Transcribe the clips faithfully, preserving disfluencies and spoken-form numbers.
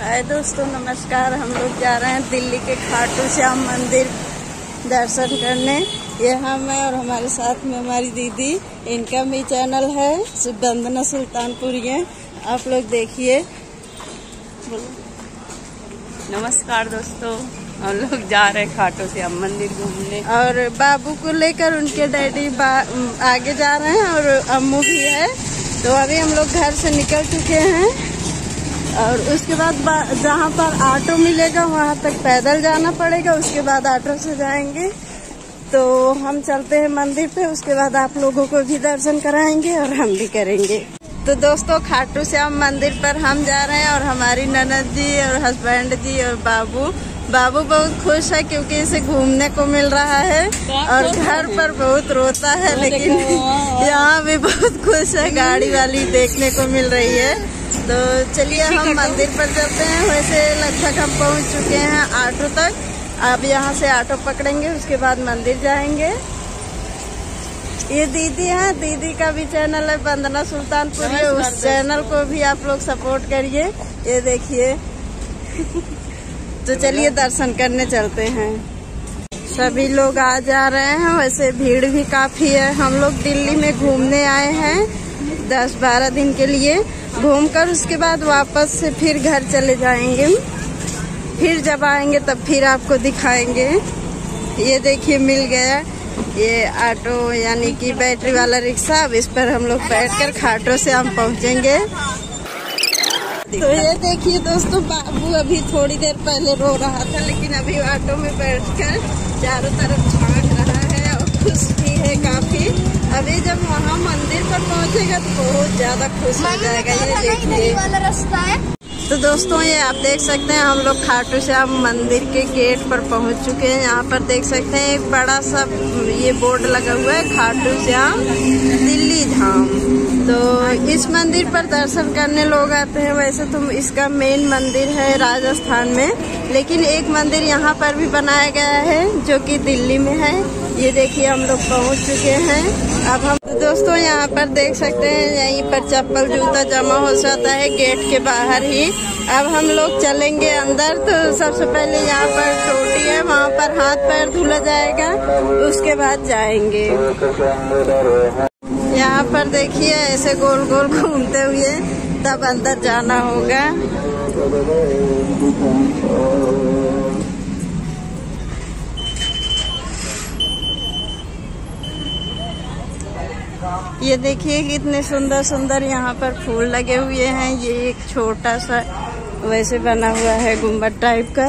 हाय दोस्तों, नमस्कार। हम लोग जा रहे हैं दिल्ली के खाटू श्याम मंदिर दर्शन करने। ये हम हैं और हमारे साथ में हमारी दीदी। इनका भी चैनल है सुबंधना सुल्तानपुरिया, आप लोग देखिए। नमस्कार दोस्तों, हम लोग जा रहे हैं खाटू श्याम मंदिर घूमने और बाबू को लेकर उनके डैडी आगे जा रहे हैं और अम्मू भी है। तो अभी हम लोग घर से निकल चुके हैं और उसके बाद जहाँ पर ऑटो मिलेगा वहाँ तक पैदल जाना पड़ेगा, उसके बाद ऑटो से जाएंगे। तो हम चलते हैं मंदिर पे, उसके बाद आप लोगों को भी दर्शन कराएंगे और हम भी करेंगे। तो दोस्तों, खाटू श्याम मंदिर पर हम जा रहे हैं और हमारी ननद जी और हस्बैंड जी और बाबू बाबू बहुत खुश है क्योंकि इसे घूमने को मिल रहा है और घर पर बहुत रोता है, लेकिन यहाँ भी बहुत खुश है, गाड़ी वाली देखने को मिल रही है। तो चलिए हम मंदिर पर चलते हैं। वैसे लगभग हम पहुंच चुके हैं ऑटो तक। अब यहाँ से ऑटो पकड़ेंगे, उसके बाद मंदिर जाएंगे। ये दीदी है, दीदी का भी चैनल है वंदना सुल्तानपुर, उस चैनल को भी आप लोग सपोर्ट करिए। ये देखिए तो चलिए दर्शन करने चलते हैं। सभी लोग आ जा रहे हैं, वैसे भीड़ भी काफी है। हम लोग दिल्ली में घूमने आए हैं दस बारह दिन के लिए, घूमकर उसके बाद वापस से फिर घर चले जाएंगे। फिर जब आएंगे तब फिर आपको दिखाएंगे। ये देखिए मिल गया ये ऑटो, यानी कि बैटरी वाला रिक्शा। अब इस पर हम लोग बैठकर खाटू से हम पहुंचेंगे। तो ये देखिए दोस्तों, बाबू अभी थोड़ी देर पहले रो रहा था, लेकिन अभी ऑटो में बैठकर चारों तरफ झाँक रहा है और खुश भी है काफी। अभी जब वहाँ मंदिर पर पहुँचेगा तो बहुत ज्यादा खुश हो जाएगा। ये देखिए वाला रास्ता है। तो दोस्तों, ये आप देख सकते हैं, हम लोग खाटू श्याम मंदिर के गेट पर पहुँच चुके हैं। यहाँ पर देख सकते हैं एक बड़ा सा ये बोर्ड लगा हुआ है, खाटू श्याम दिल्ली धाम। तो इस मंदिर पर दर्शन करने लोग आते हैं। वैसे तो इसका मेन मंदिर है राजस्थान में, लेकिन एक मंदिर यहाँ पर भी बनाया गया है जो कि दिल्ली में है। ये देखिए हम लोग पहुँच चुके हैं। अब हम दोस्तों यहाँ पर देख सकते हैं, यहीं पर चप्पल जूता जमा हो जाता है गेट के बाहर ही। अब हम लोग चलेंगे अंदर। तो सबसे पहले यहाँ पर टोटी है, वहाँ पर हाथ पैर धुला जाएगा, उसके बाद जाएंगे। यहाँ पर देखिए ऐसे गोल गोल घूमते हुए तब अंदर जाना होगा। ये देखिए कितने सुंदर सुंदर यहाँ पर फूल लगे हुए हैं। ये एक छोटा सा वैसे बना हुआ है गुम्बद टाइप का।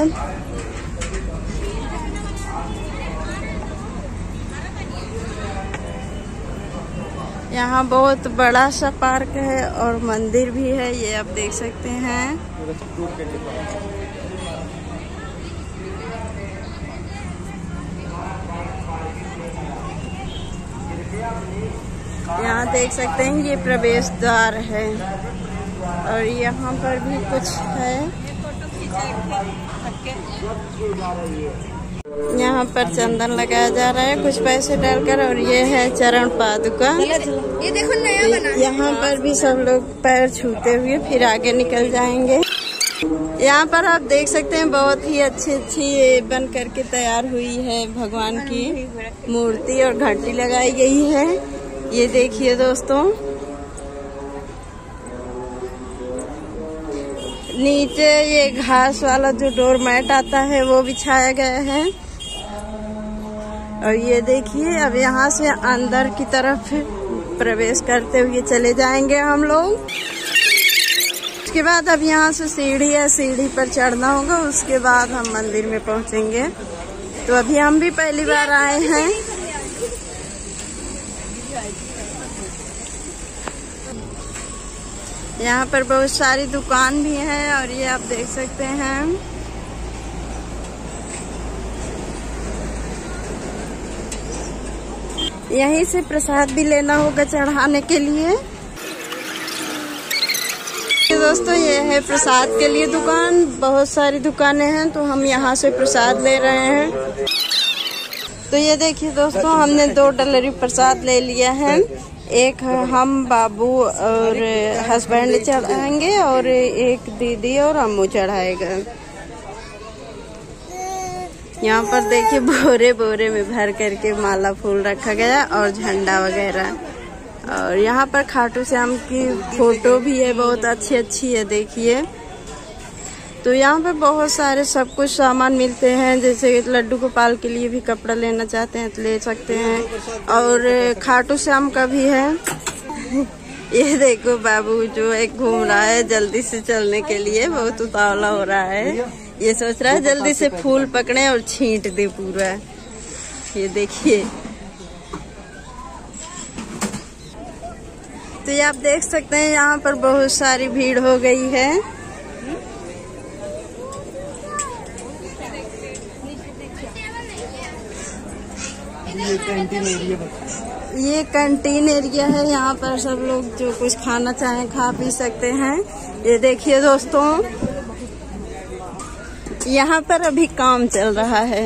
यहाँ बहुत बड़ा सा पार्क है और मंदिर भी है, ये आप देख सकते हैं। यहाँ देख सकते हैं ये प्रवेश द्वार है और यहाँ पर भी कुछ है। यहाँ पर चंदन लगाया जा रहा है कुछ पैसे डालकर, और ये है चरण पादुका। ये देखो नया बना, यहाँ पर भी सब लोग पैर छूते हुए फिर आगे निकल जाएंगे। यहाँ पर आप देख सकते हैं बहुत ही अच्छी अच्छी बन करके तैयार हुई है भगवान की मूर्ति और घंटी लगाई गई है। ये देखिए दोस्तों, नीचे ये घास वाला जो डोर मैट आता है वो बिछाया गया है। और ये देखिए अब यहाँ से अंदर की तरफ प्रवेश करते हुए चले जाएंगे हम लोग। उसके बाद अब यहाँ से सीढ़ी है, सीढ़ी पर चढ़ना होगा, उसके बाद हम मंदिर में पहुँचेंगे। तो अभी हम भी पहली बार आए हैं। यहाँ पर बहुत सारी दुकान भी है और ये आप देख सकते हैं। यहीं से प्रसाद भी लेना होगा चढ़ाने के लिए। दोस्तों, ये है प्रसाद के लिए दुकान, बहुत सारी दुकानें हैं, तो हम यहाँ से प्रसाद ले रहे हैं। तो ये देखिए दोस्तों, हमने दो डलरी प्रसाद ले लिया है। एक हम बाबू और हस्बैंड चढ़ाएंगे और एक दीदी और अम्मू चढ़ाएगा। यहाँ पर देखिए बोरे बोरे में भर करके माला फूल रखा गया और झंडा वगैरह। और यहाँ पर खाटू श्याम की फोटो भी है, बहुत अच्छी अच्छी है देखिए। तो यहाँ पर बहुत सारे सब कुछ सामान मिलते हैं, जैसे लड्डू गोपाल के लिए भी कपड़ा लेना चाहते हैं तो ले सकते हैं। और खाटू श्याम का भी है। ये देखो बाबू जो एक घूम रहा है जल्दी से चलने के लिए, बहुत उतावला हो रहा है, ये सोच रहा है जल्दी से फूल पकड़े और छींट दे पूरा। ये देखिए, तो ये आप देख सकते हैं यहाँ पर बहुत सारी भीड़ हो गई है। ये कैंटीन एरिया ये कैंटीन एरिया है, यहाँ पर सब लोग जो कुछ खाना चाहें खा पी सकते हैं। ये देखिए दोस्तों, यहाँ पर अभी काम चल रहा है।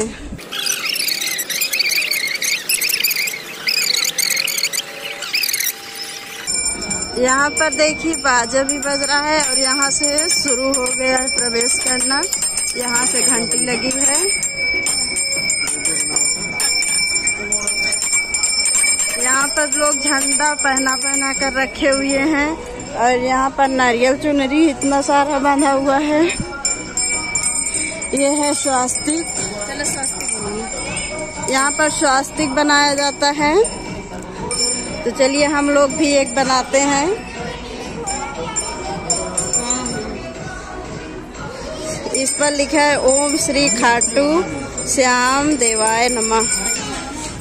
यहाँ पर देखिए बाजा भी बज रहा है और यहाँ से शुरू हो गया है प्रवेश करना। यहाँ से घंटी लगी है। यहाँ पर लोग झंडा पहना पहना कर रखे हुए हैं और यहाँ पर नारियल चुनरी इतना सारा बांधा हुआ है। ये है स्वास्तिक, चलो स्वास्तिक, यहाँ पर स्वास्तिक बनाया जाता है। तो चलिए हम लोग भी एक बनाते हैं। इस पर लिखा है ओम श्री खाटू श्याम देवाय नमः।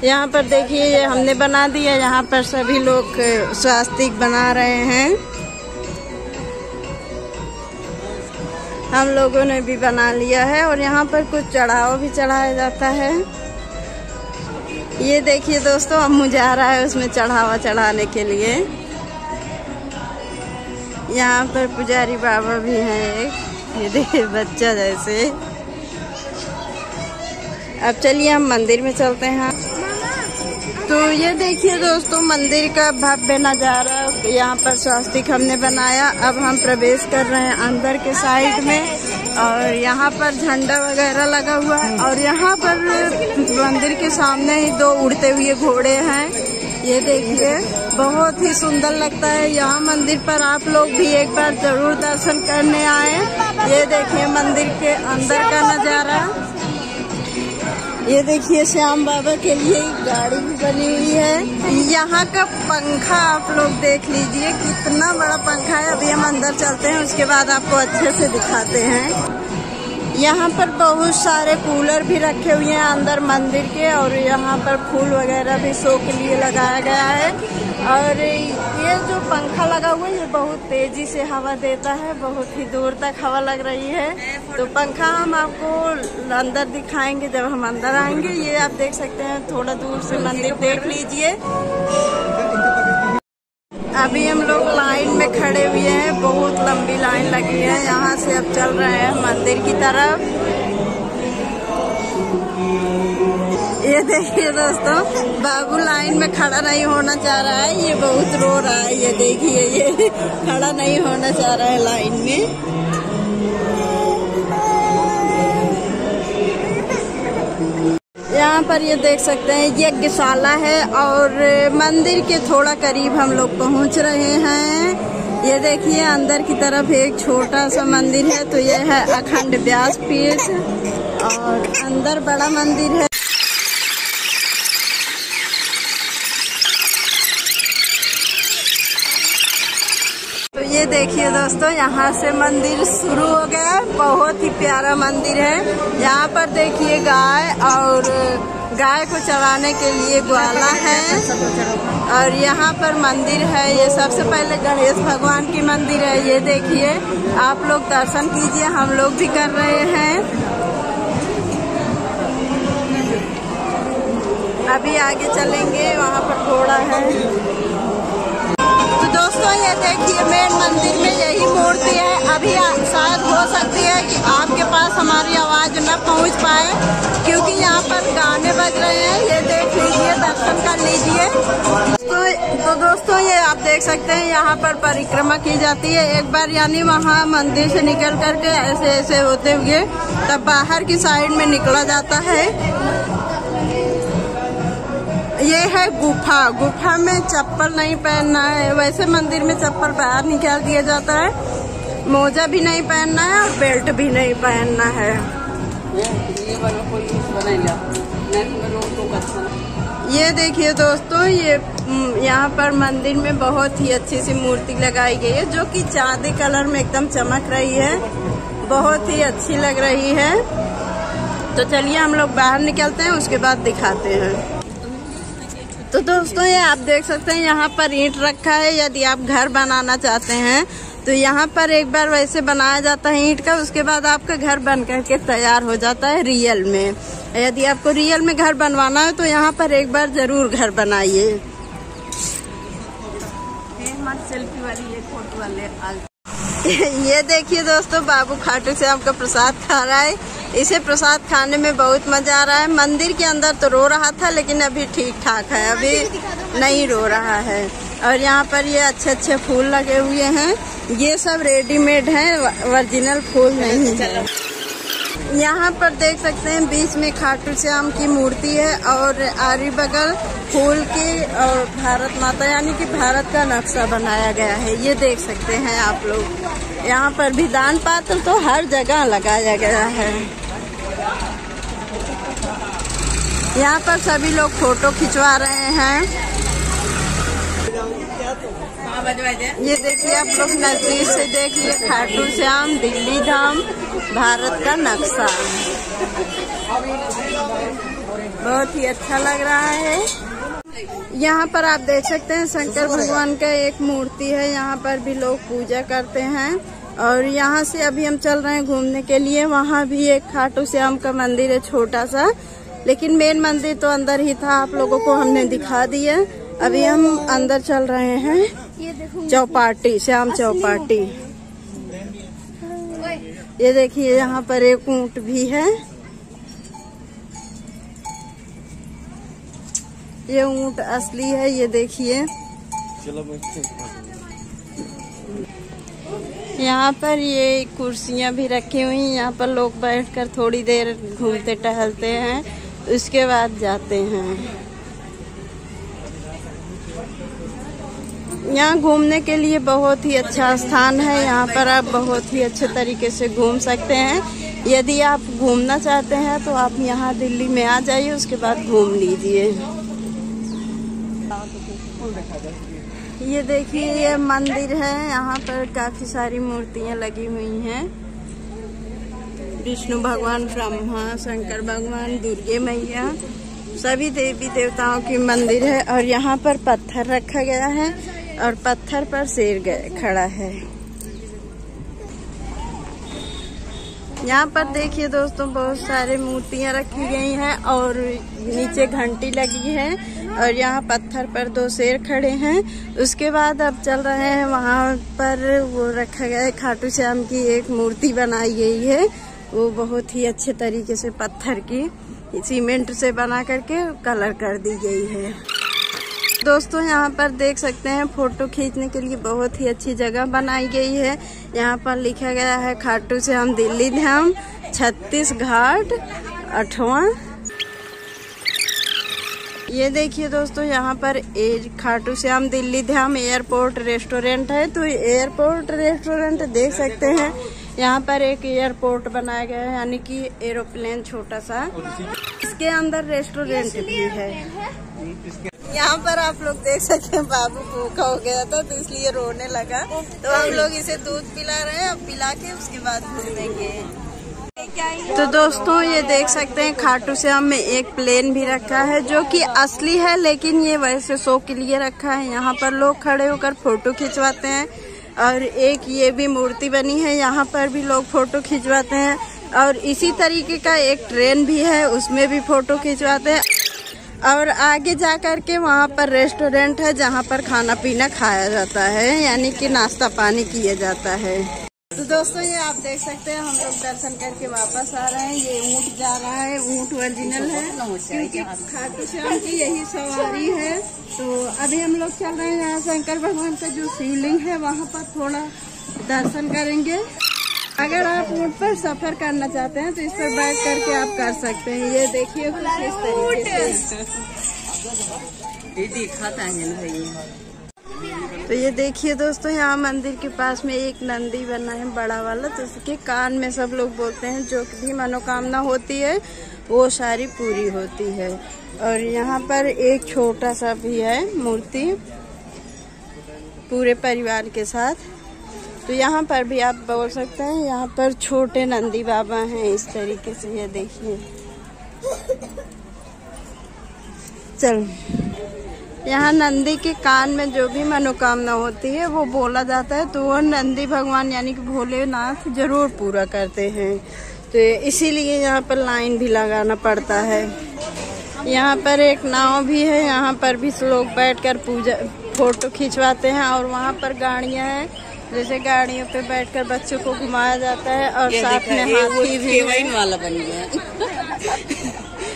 यहाँ पर देखिए ये हमने बना दिया। यहाँ पर सभी लोग स्वास्तिक बना रहे हैं। हम लोगों ने भी बना लिया है और यहाँ पर कुछ चढ़ावा भी चढ़ाया जाता है। ये देखिए दोस्तों, अम्मू जा रहा है उसमें चढ़ावा चढ़ाने के लिए। यहाँ पर पुजारी बाबा भी हैं, ये देखिए बच्चा जैसे। अब चलिए हम मंदिर में चलते हैं। तो ये देखिए दोस्तों, मंदिर का भव्य नजारा। यहाँ पर स्वास्तिक हमने बनाया। अब हम प्रवेश कर रहे हैं अंदर के साइड में और यहाँ पर झंडा वगैरह लगा हुआ है। और यहाँ पर मंदिर के सामने ही दो उड़ते हुए घोड़े हैं, ये देखिए, बहुत ही सुंदर लगता है। यहाँ मंदिर पर आप लोग भी एक बार जरूर दर्शन करने आए। ये देखिए मंदिर के अंदर का नजारा। ये देखिए श्याम बाबा के लिए गाड़ी भी बनी हुई है। यहाँ का पंखा आप लोग देख लीजिए, कितना बड़ा पंखा है। अभी हम अंदर चलते हैं, उसके बाद आपको अच्छे से दिखाते हैं। यहाँ पर बहुत सारे कूलर भी रखे हुए हैं अंदर मंदिर के। और यहाँ पर फूल वगैरह भी शो के लिए लगाया गया है। और ये जो पंखा लगा हुआ है ये बहुत तेजी से हवा देता है, बहुत ही दूर तक हवा लग रही है। तो पंखा हम आपको अंदर दिखाएंगे जब हम अंदर आएंगे। ये आप देख सकते हैं, थोड़ा दूर से मंदिर देख लीजिए। अभी हम लोग लाइन में खड़े हुए हैं, बहुत लंबी लाइन लगी है। यहाँ से अब चल रहे हैं मंदिर की तरफ। ये देखिए दोस्तों, बाबू लाइन में खड़ा नहीं होना चाह रहा है, ये बहुत रो रहा है। ये देखिए, ये खड़ा नहीं होना चाह रहा है लाइन में। यहाँ पर ये देख सकते हैं यज्ञशाला है और मंदिर के थोड़ा करीब हम लोग पहुँच रहे हैं। ये देखिए अंदर की तरफ एक छोटा सा मंदिर है। तो ये है अखंड ब्यास पीठ और अंदर बड़ा मंदिर है। तो ये देखिए दोस्तों, यहाँ से मंदिर शुरू हो गया। बहुत ही प्यारा मंदिर है। यहाँ पर देखिए गाय और गाय को चराने के लिए ग्वाला है। और यहाँ पर मंदिर है। ये सबसे पहले गणेश भगवान की मंदिर है। ये देखिए, आप लोग दर्शन कीजिए, हम लोग भी कर रहे हैं। अभी आगे चलेंगे, वहाँ पर घोड़ा है। तो दोस्तों ये देखिए मेन मंदिर में यही मूर्ति है। अभी शायद हो सकती है कि आपके पास हमारी आवाज़ न पहुंच पाए, क्योंकि यहाँ पर गाने बज रहे हैं। ये देख लीजिए, दर्शन कर लीजिए। तो, तो दोस्तों ये आप देख सकते हैं यहाँ पर परिक्रमा की जाती है। एक बार यानी वहाँ मंदिर से निकल करके ऐसे ऐसे होते हुए तब बाहर की साइड में निकला जाता है। ये है गुफा। गुफा में चप्पल नहीं पहनना है। वैसे मंदिर में चप्पल बाहर निकाल दिया जाता है। मोजा भी नहीं पहनना है और बेल्ट भी नहीं पहनना है। ये देखिए दोस्तों, ये यहाँ पर मंदिर में बहुत ही अच्छी सी मूर्ति लगाई गई है, जो कि चांदी कलर में एकदम चमक रही है, बहुत ही अच्छी लग रही है। तो चलिए हम लोग बाहर निकलते हैं, उसके बाद दिखाते हैं। तो दोस्तों ये आप देख सकते हैं यहाँ पर ईंट रखा है। यदि आप घर बनाना चाहते हैं तो यहाँ पर एक बार वैसे बनाया जाता है ईंट का, उसके बाद आपका घर बन करके तैयार हो जाता है रियल में। यदि आपको रियल में घर बनवाना है तो यहाँ पर एक बार जरूर घर बनाइए। सेल्फी वाली ये फोटो वाले। ये देखिए दोस्तों, बाबू खाटू श्याम का प्रसाद खा रहा है। इसे प्रसाद खाने में बहुत मजा आ रहा है। मंदिर के अंदर तो रो रहा था, लेकिन अभी ठीक ठाक है, अभी नहीं रो रहा है। और यहाँ पर ये अच्छे अच्छे फूल लगे हुए हैं। ये सब रेडीमेड हैं, ओरिजिनल फूल नहीं है। यहाँ पर देख सकते हैं बीच में खाटू श्याम की मूर्ति है और आरी बगल फूल की और भारत माता यानी कि भारत का नक्शा बनाया गया है। ये देख सकते हैं आप लोग। यहाँ पर भी दान पात्र तो हर जगह लगाया गया है। यहाँ पर सभी लोग फोटो खिंचवा रहे हैं। ये देखिए आप लोग नजदीक से देखिए, खाटू श्याम दिल्ली धाम भारत का नक्शा। बहुत ही अच्छा लग रहा है। यहाँ पर आप देख सकते हैं शंकर भगवान का एक मूर्ति है। यहाँ पर भी लोग पूजा करते हैं। और यहाँ से अभी हम चल रहे हैं घूमने के लिए। वहाँ भी एक खाटू श्याम का मंदिर है, छोटा सा, लेकिन मेन मंदिर तो अंदर ही था। आप लोगों को हमने दिखा दिया। अभी हम अंदर चल रहे हैं, चौपाटी, श्याम चौपाटी। ये देखिए यहाँ पर एक ऊंट भी है। ये ऊंट असली है। ये देखिए यहाँ पर ये कुर्सियां भी रखी हुई। यहाँ पर लोग बैठकर थोड़ी देर घूमते टहलते हैं, उसके बाद जाते हैं। यहाँ घूमने के लिए बहुत ही अच्छा स्थान है। यहाँ पर आप बहुत ही अच्छे तरीके से घूम सकते हैं। यदि आप घूमना चाहते हैं तो आप यहाँ दिल्ली में आ जाइए, उसके बाद घूम लीजिए। ये देखिए ये मंदिर है। यहाँ पर काफी सारी मूर्तियाँ लगी हुई हैं। विष्णु भगवान, ब्रह्मा, शंकर भगवान, दुर्गे मैया, सभी देवी देवताओं की मंदिर है। और यहाँ पर पत्थर रखा गया है और पत्थर पर शेर खड़ा है। यहाँ पर देखिए दोस्तों, बहुत सारे मूर्तियाँ रखी गई हैं और नीचे घंटी लगी है और यहाँ पत्थर पर दो शेर खड़े हैं। उसके बाद अब चल रहे हैं, वहाँ पर वो रखा गया है, खाटू श्याम की एक मूर्ति बनाई गई है। वो बहुत ही अच्छे तरीके से पत्थर की सीमेंट से बना करके कलर कर दी गई है। दोस्तों यहाँ पर देख सकते हैं फोटो खींचने के लिए बहुत ही अच्छी जगह बनाई गई है। यहाँ पर लिखा गया है खाटू श्याम दिल्ली धाम, छत्तीस घाट अठवा। ये देखिए दोस्तों, यहाँ पर खाटू श्याम दिल्ली धाम एयरपोर्ट रेस्टोरेंट है। तो एयरपोर्ट रेस्टोरेंट देख सकते हैं, यहाँ पर एक एयरपोर्ट बनाया गया है, यानी कि एरोप्लेन छोटा सा। इसके अंदर रेस्टोरेंट भी है। यहाँ पर आप लोग देख सकते हैं बाबू भूखा हो गया था तो इसलिए रोने लगा, तो हम लोग इसे दूध पिला रहे हैं। अब पिला के उसके बाद दूध देंगे। तो दोस्तों ये देख सकते हैं खाटू श्याम में एक प्लेन भी रखा है, जो कि असली है, लेकिन ये वैसे शो के लिए रखा है। यहाँ पर लोग खड़े होकर फोटो खिंचवाते हैं। और एक ये भी मूर्ति बनी है, यहाँ पर भी लोग फोटो खिंचवाते हैं। और इसी तरीके का एक ट्रेन भी है, उसमें भी फोटो खिंचवाते हैं। और आगे जा कर के वहाँ पर रेस्टोरेंट है, जहाँ पर खाना पीना खाया जाता है, यानी कि नाश्ता पानी किया जाता है। तो दोस्तों ये आप देख सकते हैं हम लोग दर्शन करके वापस आ रहे हैं। ये ऊँट जा रहा है, ऊँट ओरिजिनल है क्योंकि खाटू श्याम की यही सवारी है। तो अभी हम लोग चल रहे हैं यहाँ शंकर भगवान का जो शिवलिंग है वहाँ पर थोड़ा दर्शन करेंगे। अगर आप ऊँट पर सफर करना चाहते हैं तो इस पर बैठ करके आप कर सकते हैं। ये देखिए कुछ इस तरीके से दिखाता है भाई। तो ये देखिए दोस्तों यहाँ मंदिर के पास में एक नंदी बना है बड़ा वाला, तो उसके कान में सब लोग बोलते हैं जो भी मनोकामना होती है वो सारी पूरी होती है। और यहाँ पर एक छोटा सा भी है मूर्ति पूरे परिवार के साथ। तो यहाँ पर भी आप बोल सकते हैं, यहाँ पर छोटे नंदी बाबा हैं इस तरीके से। ये देखिए चलो यहाँ नंदी के कान में जो भी मनोकामना होती है वो बोला जाता है, तो वो नंदी भगवान यानी कि भोलेनाथ जरूर पूरा करते हैं। तो इसीलिए यहाँ पर लाइन भी लगाना पड़ता है। यहाँ पर एक नाव भी है, यहाँ पर भी लोग बैठकर पूजा फोटो खिंचवाते हैं। और वहाँ पर गाड़ियाँ हैं जैसे गाड़ियों पे बैठकर बच्चों को घुमाया जाता है। और साथ में हाथी भी वाला बन गया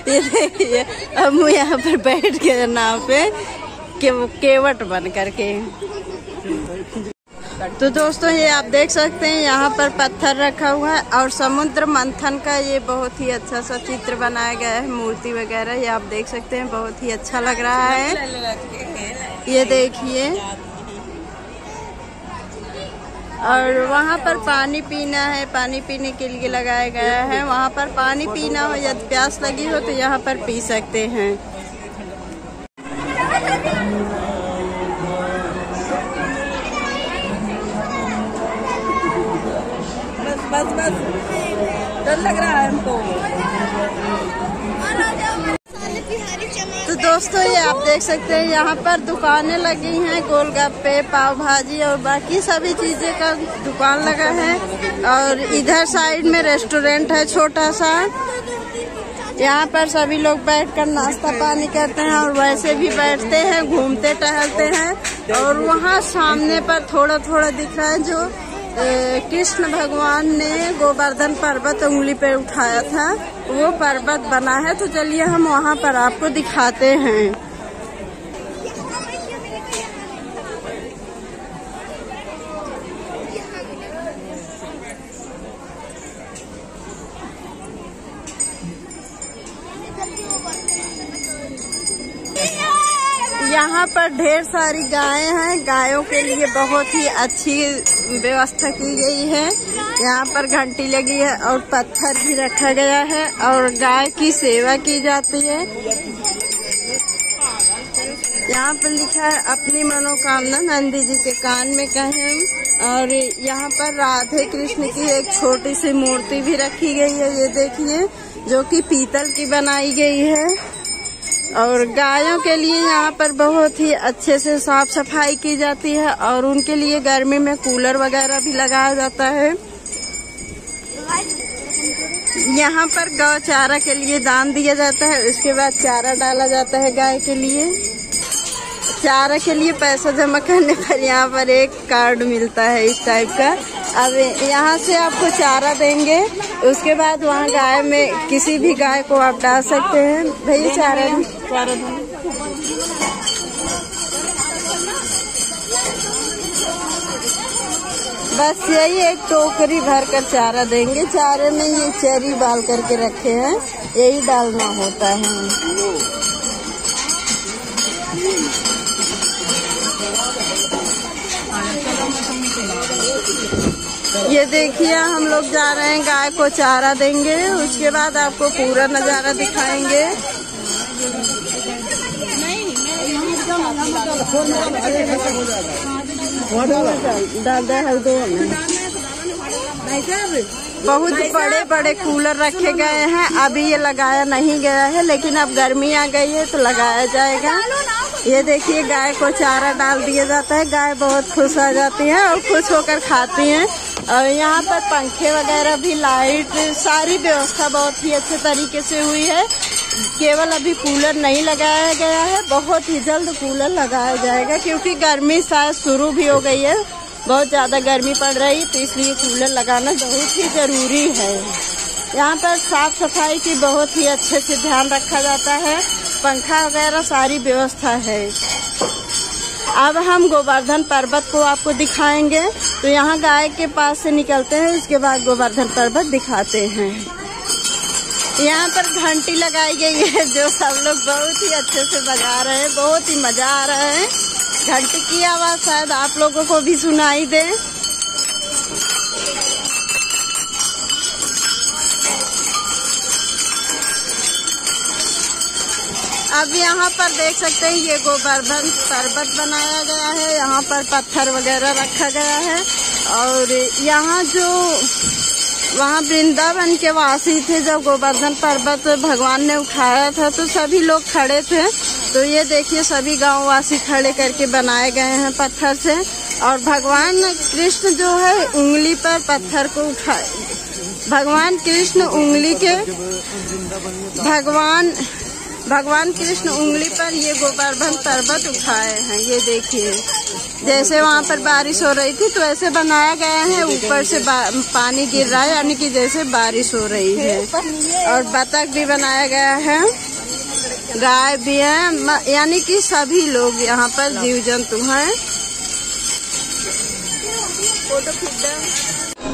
ये देखिए अब यहाँ पर बैठ के नाव पे के केवट बन करके। तो दोस्तों ये आप देख सकते हैं यहाँ पर पत्थर रखा हुआ है और समुद्र मंथन का ये बहुत ही अच्छा सा चित्र बनाया गया है, मूर्ति वगैरह। ये आप देख सकते हैं बहुत ही अच्छा लग रहा है। ये देखिए और वहाँ पर पानी पीना है, पानी पीने के लिए लगाया गया है। वहाँ पर पानी पीना हो या प्यास लगी हो तो यहाँ पर पी सकते हैं। बस बस बस डर लग रहा है हमको। तो दोस्तों ये आप देख सकते हैं यहाँ पर दुकानें लगी हैं, गोलगप्पे पाव भाजी और बाकी सभी चीजें का दुकान लगा है। और इधर साइड में रेस्टोरेंट है छोटा सा, यहाँ पर सभी लोग बैठकर नाश्ता पानी करते हैं और वैसे भी बैठते हैं, घूमते टहलते हैं। और वहाँ सामने पर थोड़ा थोड़ा दिख रहा है जो कृष्ण भगवान ने गोवर्धन पर्वत उंगली पे उठाया था वो पर्वत बना है। तो चलिए हम वहाँ पर आपको दिखाते हैं। यहाँ पर ढेर सारी गायें हैं, गायों के लिए बहुत ही अच्छी व्यवस्था की गई है। यहाँ पर घंटी लगी है और पत्थर भी रखा गया है और गाय की सेवा की जाती है। यहाँ पर लिखा है अपनी मनोकामना नंदी जी के कान में कहें। और यहाँ पर राधे कृष्ण की एक छोटी सी मूर्ति भी रखी गई है, ये देखिए जो कि पीतल की बनाई गई है। और गायों के लिए यहाँ पर बहुत ही अच्छे से साफ सफाई की जाती है और उनके लिए गर्मी में कूलर वगैरह भी लगाया जाता है। यहाँ पर गौ चारा के लिए दान दिया जाता है, उसके बाद चारा डाला जाता है गाय के लिए। चारा के लिए पैसा जमा करने पर यहाँ पर एक कार्ड मिलता है इस टाइप का। अब यहाँ से आपको चारा देंगे, उसके बाद वहाँ गाय में किसी भी गाय को आप डाल सकते हैं। भैया चारा बस यही एक टोकरी भर कर चारा देंगे। चारे में ये चेरी डाल करके रखे हैं, यही डालना होता है। ये देखिए हम लोग जा रहे हैं, गाय को चारा देंगे, उसके बाद आपको पूरा नज़ारा दिखाएंगे। बहुत बड़े बड़े कूलर रखे गए हैं, अभी ये लगाया नहीं गया है लेकिन अब गर्मी आ गई है तो लगाया जाएगा। ये देखिए गाय को चारा डाल दिया जाता है, गाय बहुत खुश हो जाती है और खुश होकर खाती हैं। और यहाँ पर पंखे वगैरह भी, लाइट, सारी व्यवस्था बहुत ही अच्छे तरीके से हुई है। केवल अभी कूलर नहीं लगाया गया है, बहुत ही जल्द कूलर लगाया जाएगा क्योंकि गर्मी शायद शुरू भी हो गई है बहुत ज़्यादा गर्मी पड़ रही तो इसलिए कूलर लगाना बहुत ही ज़रूरी है। यहाँ पर साफ सफाई की बहुत ही अच्छे से ध्यान रखा जाता है, पंखा वगैरह सारी व्यवस्था है। अब हम गोवर्धन पर्वत को आपको दिखाएंगे, तो यहाँ गाय के पास से निकलते हैं, उसके बाद गोवर्धन पर्वत दिखाते हैं। यहाँ पर घंटी लगाई गई है जो सब लोग बहुत ही अच्छे से बजा रहे हैं, बहुत ही मजा आ रहा है। घंटी की आवाज शायद आप लोगों को भी सुनाई दे। अब यहाँ पर देख सकते हैं ये गोवर्धन पर्वत बनाया गया है, यहाँ पर पत्थर वगैरह रखा गया है। और यहाँ जो वहाँ वृंदावन के वासी थे, जब गोवर्धन पर्वत भगवान ने उठाया था तो सभी लोग खड़े थे, तो ये देखिए सभी गाँव वासी खड़े करके बनाए गए हैं पत्थर से। और भगवान कृष्ण जो है उंगली पर पत्थर को उठाए, भगवान कृष्ण उंगली के भगवान भगवान कृष्ण उंगली पर ये गोवर्धन पर्वत उठाए हैं। ये देखिए जैसे वहाँ पर बारिश हो रही थी तो ऐसे बनाया गया है, ऊपर से पानी गिर रहा है, यानी कि जैसे बारिश हो रही है। और बतख भी बनाया गया है, गाय भी है, यानी कि सभी लोग यहाँ पर जीव जंतु हैं।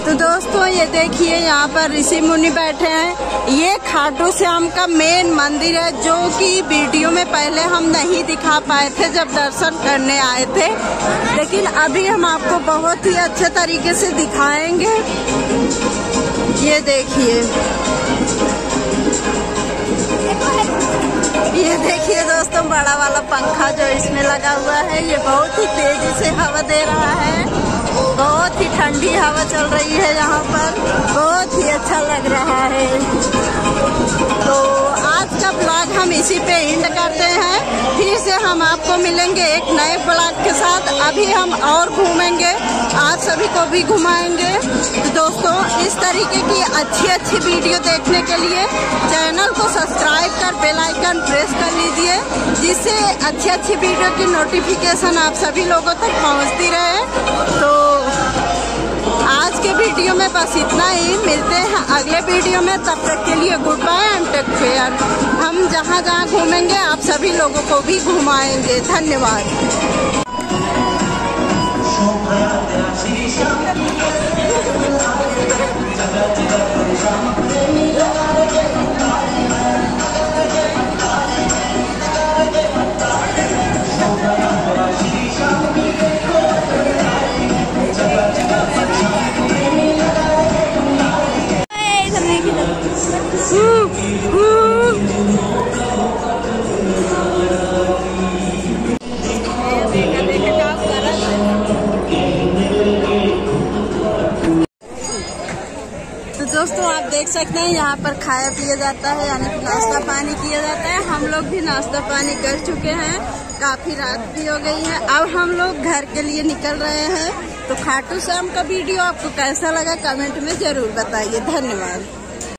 तो दोस्तों ये देखिए यहाँ पर ऋषि मुनि बैठे हैं। ये खाटू श्याम का मेन मंदिर है जो कि वीडियो में पहले हम नहीं दिखा पाए थे जब दर्शन करने आए थे, लेकिन अभी हम आपको बहुत ही अच्छे तरीके से दिखाएंगे। ये देखिए ये देखिए दोस्तों बड़ा वाला पंखा जो इसमें लगा हुआ है, ये बहुत ही तेजी से हवा दे रहा है, बहुत ही ठंडी हवा चल रही है यहाँ पर, बहुत ही अच्छा लग रहा है। तो आज का ब्लॉग हम इसी पे एंड करते हैं, फिर से हम आपको मिलेंगे एक नए ब्लॉग के साथ। अभी हम और घूमेंगे, आप सभी को भी घुमाएंगे। तो दोस्तों इस तरीके की अच्छी अच्छी वीडियो देखने के लिए चैनल को सब्सक्राइब कर बेल आइकन प्रेस कर लीजिए, जिससे अच्छी अच्छी वीडियो की नोटिफिकेशन आप सभी लोगों तक पहुँचती रहे। तो आज के वीडियो में बस इतना ही, मिलते हैं अगले वीडियो में, तब तक के लिए good bye and take care. हम जहाँ जहाँ घूमेंगे आप सभी लोगों को भी घुमाएंगे। धन्यवाद। दोस्तों आप देख सकते हैं यहाँ पर खाया पिया जाता है, यानी नाश्ता पानी किया जाता है। हम लोग भी नाश्ता पानी कर चुके हैं, काफ़ी रात भी हो गई है। अब हम लोग घर के लिए निकल रहे हैं। तो खाटू श्याम का वीडियो आपको कैसा लगा कमेंट में ज़रूर बताइए। धन्यवाद।